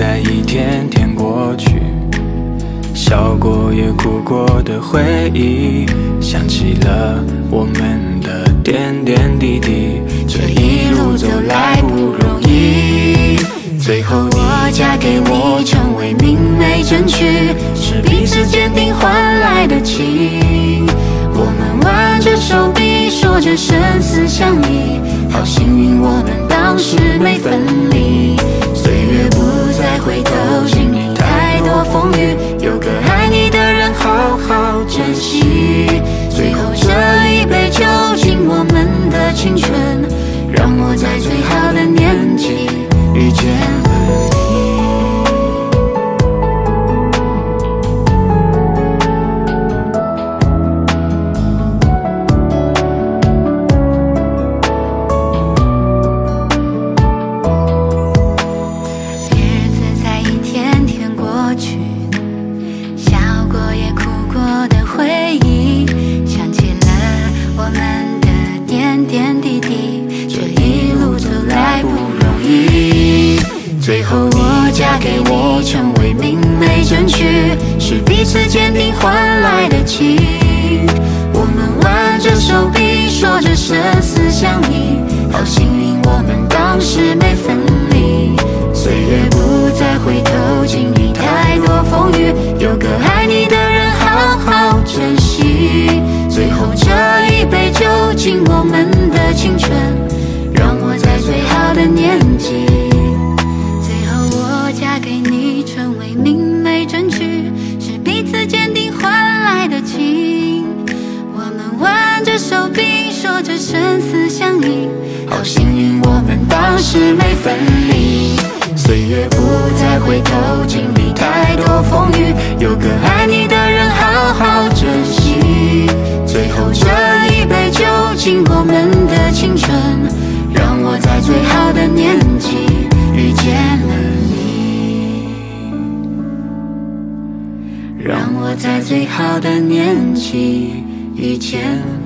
在一天天过去，笑过也哭过的回忆，想起了我们的点点滴滴。这一路走来不容易，最后你嫁给我，成为明媒正娶，是彼此坚定换来的情。我们挽着手臂，说着生死相依，好幸运我们当时没分离。岁月不再回头，经历太多风雨，有个爱你的人好好珍惜。最后这一杯酒，敬我们的青春，让我在最好的年纪遇见了你。 最后你嫁给我，成为明媒正娶，是彼此坚定换来的情。我们挽着手臂，说着生死相依，好幸运我们当时没分离。岁月不再回头，经历太多风雨，有个爱你的人好好珍惜。最后这一杯酒，敬我们的青春，让我在最好的年纪。 明媒正娶是彼此坚定换来的情，我们挽着手臂，说着生死相依，好幸运我们当时没分离。岁月不再回头，经历太多风雨，有个爱你的人好好珍惜。最后这一杯酒，敬我们的青春，让我在最好的年纪遇见了你。 让我在最好的年纪遇见。